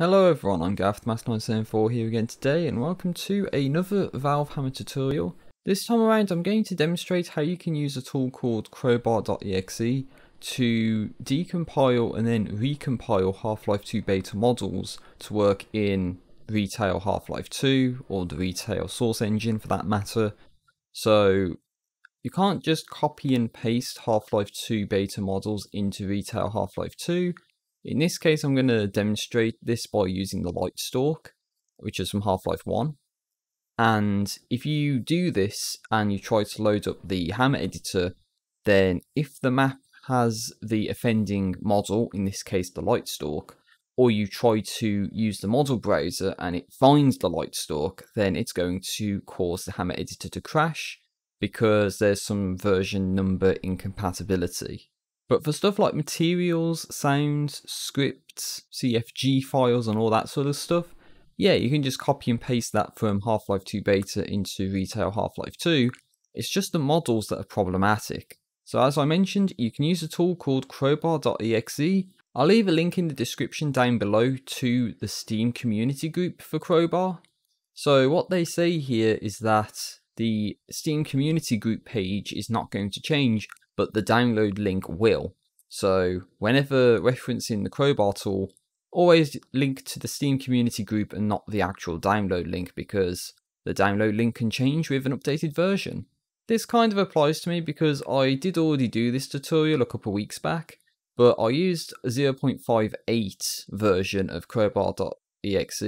Hello everyone, I'm Gav, TheMaster974 here again today, and welcome to another Valve Hammer tutorial. This time around I'm going to demonstrate how you can use a tool called Crowbar.exe to decompile and then recompile Half-Life 2 beta models to work in retail Half-Life 2, or the retail Source engine for that matter. So you can't just copy and paste Half-Life 2 beta models into retail Half-Life 2. In this case, I'm going to demonstrate this by using the Lightstalk, which is from Half-Life 1. And if you do this and you try to load up the Hammer editor, then if the map has the offending model, in this case the Lightstalk, or you try to use the model browser and it finds the Lightstalk, then it's going to cause the Hammer editor to crash because there's some version number incompatibility. But for stuff like materials, sounds, scripts, CFG files and all that sort of stuff, yeah, you can just copy and paste that from Half-Life 2 beta into retail Half-Life 2. It's just the models that are problematic. So as I mentioned, you can use a tool called Crowbar.exe. I'll leave a link in the description down below to the Steam Community Group for Crowbar. So what they say here is that the Steam Community Group page is not going to change, but the download link will. So whenever referencing the Crowbar tool, always link to the Steam Community Group and not the actual download link, because the download link can change with an updated version. This kind of applies to me because I did already do this tutorial a couple of weeks back, but I used a 0.58 version of Crowbar.exe,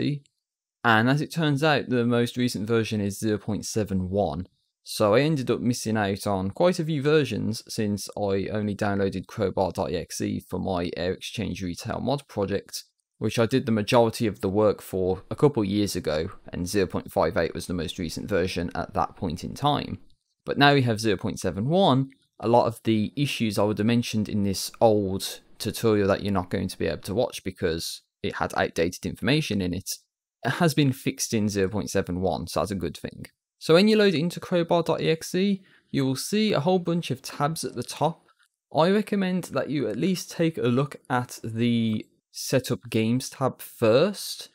and as it turns out, the most recent version is 0.71. So I ended up missing out on quite a few versions since I only downloaded Crowbar.exe for my Air Exchange Retail mod project, which I did the majority of the work for a couple years ago, and 0.58 was the most recent version at that point in time. But now we have 0.71, a lot of the issues I would have mentioned in this old tutorial that you're not going to be able to watch because it had outdated information in it, has been fixed in 0.71, so that's a good thing. So when you load it into Crowbar.exe, you will see a whole bunch of tabs at the top. I recommend that you at least take a look at the Setup Games tab first.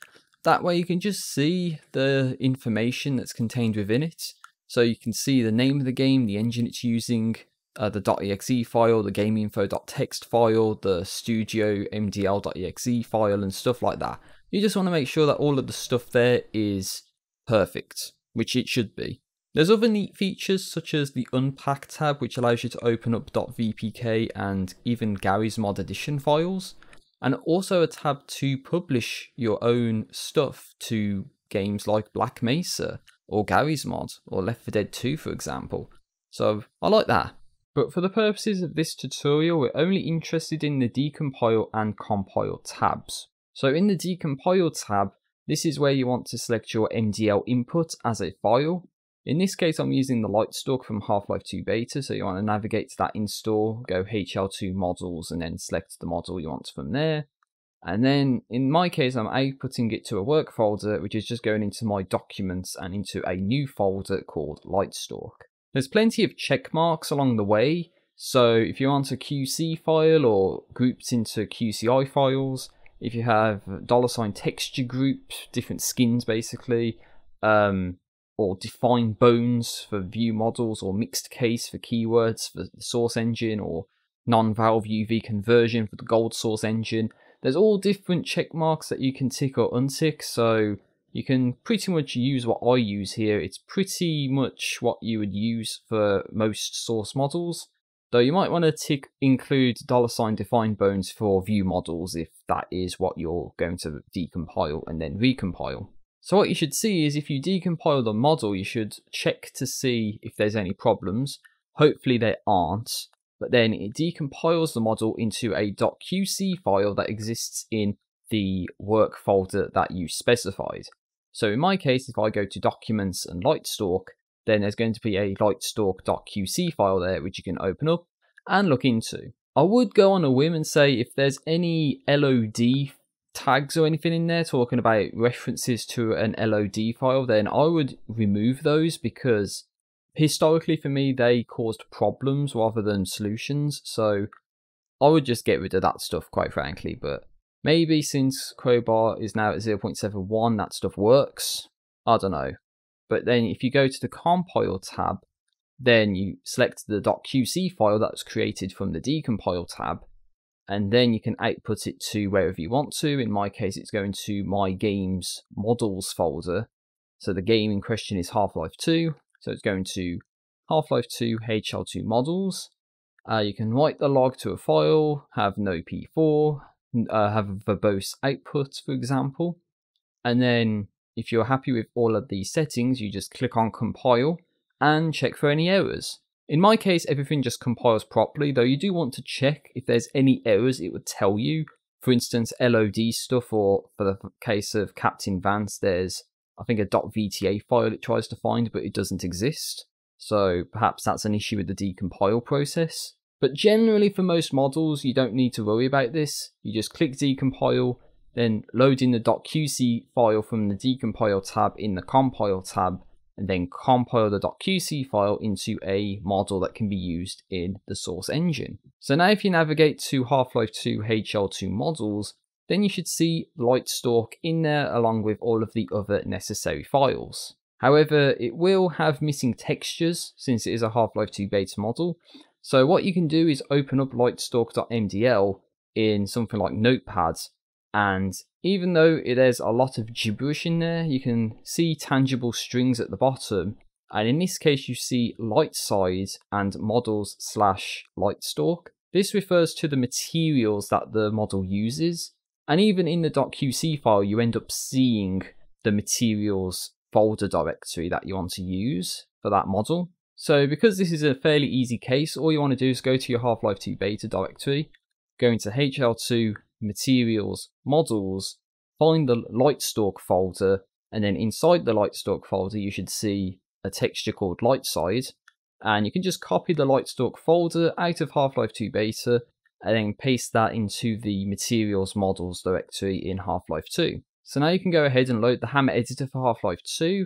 That way you can just see the information that's contained within it. So you can see the name of the game, the engine it's using, the .exe file, the gameinfo.txt file, the studio MDL.exe file and stuff like that. You just want to make sure that all of the stuff there is perfect, which it should be. There's other neat features such as the Unpack tab, which allows you to open up .vpk and even Garry's Mod edition files, and also a tab to publish your own stuff to games like Black Mesa or Garry's Mod or Left 4 Dead 2, for example. So I like that. But for the purposes of this tutorial, we're only interested in the Decompile and Compile tabs. So in the Decompile tab, this is where you want to select your MDL input as a file. In this case, I'm using the Lightstalk from Half-Life 2 beta, so you want to navigate to that install, go HL2 models, and then select the model you want from there. And then in my case, I'm outputting it to a work folder, which is just going into my documents and into a new folder called Lightstalk. There's plenty of check marks along the way, so if you want a QC file or grouped into QCI files, if you have $texture group, different skins basically, or define bones for view models, or mixed case for keywords for the Source engine, or non-Valve UV conversion for the gold Source engine, there's all different check marks that you can tick or untick, so you can pretty much use what I use here. It's pretty much what you would use for most Source models. Though you might want to tick include $define bones for view models if that is what you're going to decompile and then recompile. So what you should see is if you decompile the model, you should check to see if there's any problems. Hopefully there aren't, but then it decompiles the model into a .qc file that exists in the work folder that you specified. So in my case, if I go to Documents and Lightstalk, then there's going to be a lightstalk.qc file there which you can open up and look into. I would go on a whim and say if there's any LOD tags or anything in there talking about references to an LOD file, then I would remove those, because historically for me they caused problems rather than solutions, so I would just get rid of that stuff quite frankly. But Maybe since Crowbar is now at 0.71, that stuff works. I don't know. But then if you go to the compile tab, then you select the .qc file that was created from the decompile tab, and then you can output it to wherever you want to. In my case, it's going to my games models folder. So the game in question is Half-Life 2. So it's going to Half-Life 2 HL2 models. You can write the log to a file, have no P4, have a verbose output, for example. And then if you're happy with all of these settings, you just click on compile and check for any errors. In my case, everything just compiles properly, though you do want to check if there's any errors it would tell you. For instance, LOD stuff, or for the case of Captain Vance, there's, I think, a .VTA file it tries to find, but it doesn't exist. So perhaps that's an issue with the decompile process. But generally for most models, you don't need to worry about this. You just click decompile, then load in the .qc file from the decompile tab in the compile tab, and then compile the .qc file into a model that can be used in the Source engine. So now if you navigate to Half-Life 2 HL2 models, then you should see Lightstalk in there along with all of the other necessary files. However, it will have missing textures since it is a Half-Life 2 beta model. So what you can do is open up lightstalk.mdl in something like Notepad, and even though there's a lot of gibberish in there, you can see tangible strings at the bottom, and in this case you see lightside and models/lightstalk. This refers to the materials that the model uses, and even in the .qc file you end up seeing the materials folder directory that you want to use for that model. So because this is a fairly easy case, all you want to do is go to your Half-Life 2 beta directory, go into HL2 materials models, find the Lightstalk folder, and then inside the Lightstalk folder you should see a texture called Lightside, and you can just copy the Lightstalk folder out of Half-Life 2 beta and then paste that into the materials models directory in Half-Life 2. So now you can go ahead and load the Hammer editor for Half-Life 2,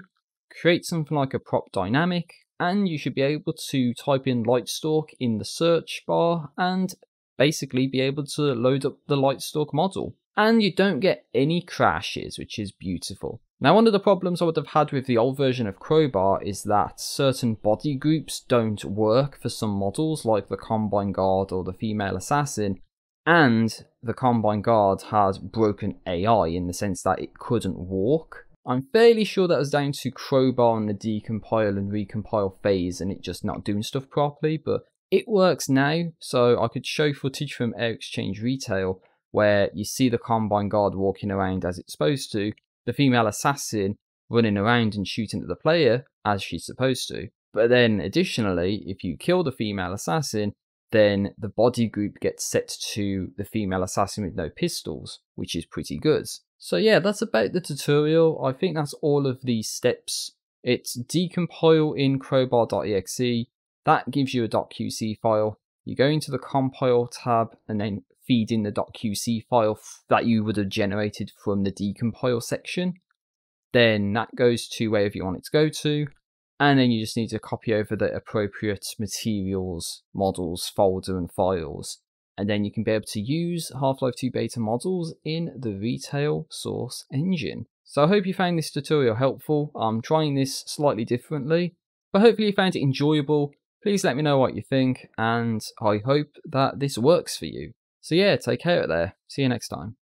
create something like a prop dynamic, and you should be able to type in Lightstalk in the search bar and basically be able to load up the Lightstalk model. And you don't get any crashes, which is beautiful. Now, one of the problems I would have had with the old version of Crowbar is that certain body groups don't work for some models, like the Combine Guard or the Female Assassin. And the Combine Guard has broken AI in the sense that it couldn't walk. I'm fairly sure that was down to Crowbar and the decompile and recompile phase and it just not doing stuff properly, but it works now. So I could show footage from Air Exchange Retail where you see the Combine Guard walking around as it's supposed to, the Female Assassin running around and shooting at the player as she's supposed to. But then additionally, if you kill the Female Assassin, then the body group gets set to the Female Assassin with no pistols, which is pretty good. So yeah, that's about the tutorial. I think that's all of these steps. It's decompile in Crowbar.exe. That gives you a .qc file. You go into the compile tab and then feed in the .qc file that you would have generated from the decompile section. Then that goes to wherever you want it to go to. And then you just need to copy over the appropriate materials, models, folder and files. And then you can be able to use Half-Life 2 beta models in the Retail Source engine. So I hope you found this tutorial helpful. I'm trying this slightly differently, but hopefully you found it enjoyable. Please let me know what you think, and I hope that this works for you. So yeah, take care out there. See you next time.